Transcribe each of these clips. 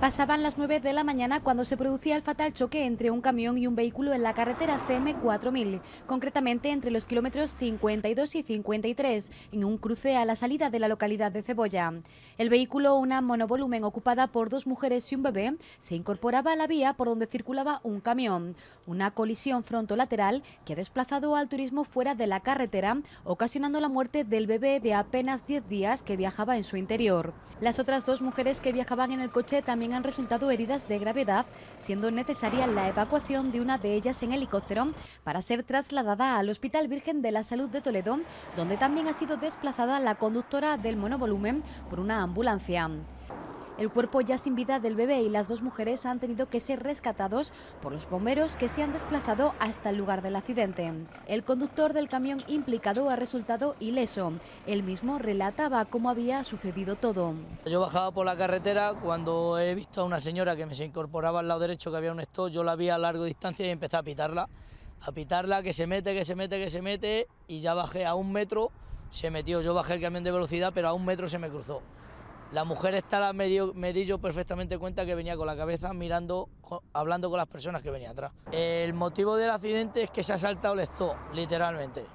Pasaban las 9 de la mañana cuando se producía el fatal choque entre un camión y un vehículo en la carretera CM-4000, concretamente entre los kilómetros 52 y 53, en un cruce a la salida de la localidad de Cebolla. El vehículo, una monovolumen ocupada por dos mujeres y un bebé, se incorporaba a la vía por donde circulaba un camión. Una colisión frontolateral que ha desplazado al turismo fuera de la carretera, ocasionando la muerte del bebé de apenas 10 días que viajaba en su interior. Las otras dos mujeres que viajaban en el coche también han resultado heridas de gravedad, siendo necesaria la evacuación de una de ellas en helicóptero para ser trasladada al Hospital Virgen de la Salud de Toledo, donde también ha sido desplazada la conductora del monovolumen por una ambulancia. El cuerpo ya sin vida del bebé y las dos mujeres han tenido que ser rescatados por los bomberos que se han desplazado hasta el lugar del accidente. El conductor del camión implicado ha resultado ileso. Él mismo relataba cómo había sucedido todo. Yo bajaba por la carretera cuando he visto a una señora que me se incorporaba al lado derecho, que había un stop. Yo la vi a largo distancia y empecé a pitarla, que se mete, que se mete, que se mete, y ya bajé a un metro, se metió. Yo bajé el camión de velocidad, pero a un metro se me cruzó. La mujer estaba, me di yo perfectamente cuenta que venía con la cabeza mirando, hablando con las personas que venían atrás. El motivo del accidente es que se ha saltado el stop, literalmente.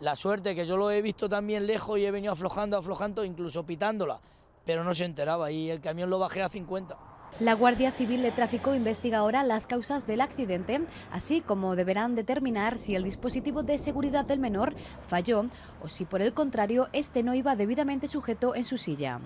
La suerte que yo lo he visto también lejos y he venido aflojando, incluso pitándola, pero no se enteraba y el camión lo bajé a 50. La Guardia Civil de Tráfico investiga ahora las causas del accidente, así como deberán determinar si el dispositivo de seguridad del menor falló o si por el contrario este no iba debidamente sujeto en su silla.